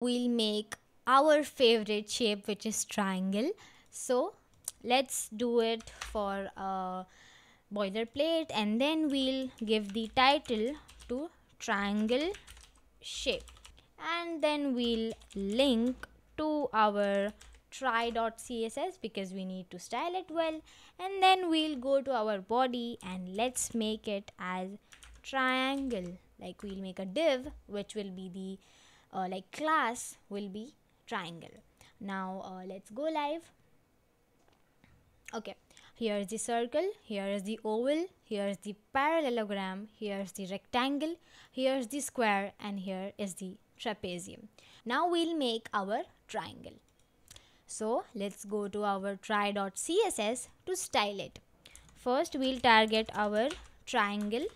we'll make our favorite shape, which is triangle. So let's do it for a boilerplate, and then we'll give the title to triangle shape, and then we'll link to our try.css because we need to style it well, and then we'll go to our body and let's make it as triangle. Like we'll make a div which will be the like class will be triangle. Now let's go live. Okay, here is the circle, here is the oval, here is the parallelogram, here is the rectangle, here is the square, and here is the trapezium. Now we'll make our triangle. So let's go to our try.css to style it. First we'll target our triangle,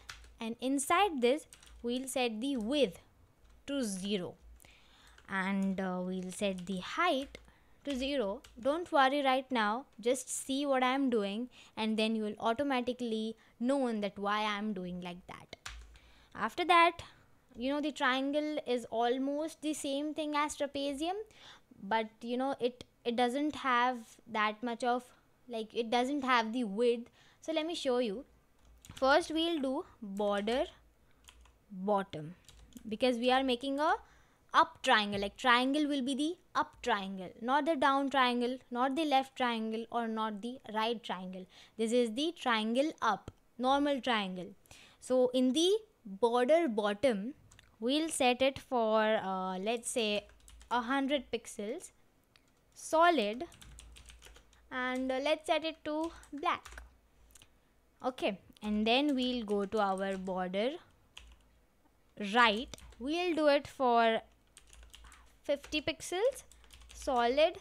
and inside this we'll set the width to 0, and we'll set the height to 0. Don't worry right now, just see what I'm doing, and then you will automatically know that why I'm doing like that. After that, you know, the triangle is almost the same thing as trapezium, but you know it doesn't have that much of, like, it doesn't have the width. So let me show you. First we'll do border bottom, because we are making a up triangle. Like triangle will be the up triangle, not the down triangle, not the left triangle, or not the right triangle. This is the triangle up, normal triangle. So in the border bottom we'll set it for let's say 100 pixels solid, and let's set it to black. Okay, and then we'll go to our border right. We'll do it for 50 pixels solid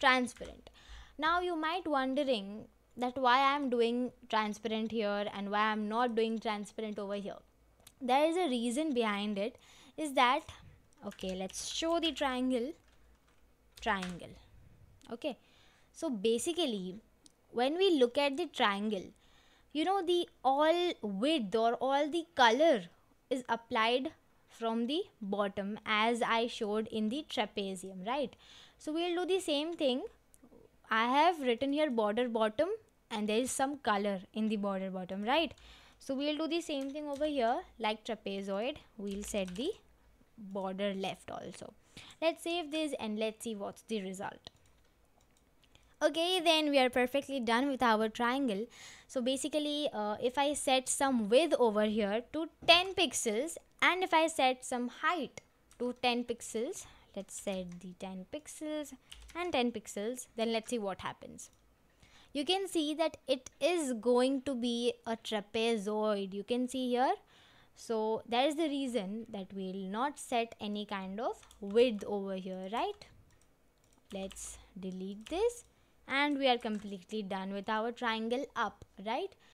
transparent. Now you might wondering that why I'm doing transparent here and why I'm not doing transparent over here. There is a reason behind it, is that, okay, let's show the triangle. Okay, so basically when we look at the triangle, you know, the all width or all the color is applied from the bottom, as I showed in the trapezium, right? So we'll do the same thing. I have written here border bottom, and there is some color in the border bottom, right? So we'll do the same thing over here. Like trapezoid, we'll set the border left also. Let's save this and let's see what's the result. Okay, then we are perfectly done with our triangle. So basically if I set some width over here to 10 pixels and if I set some height to 10 pixels, let's set the 10 pixels and 10 pixels, then let's see what happens. You can see that it is going to be a trapezoid. You can see here. So that is the reason that we will not set any kind of width over here, right? Let's delete this, and we are completely done with our triangle up, right?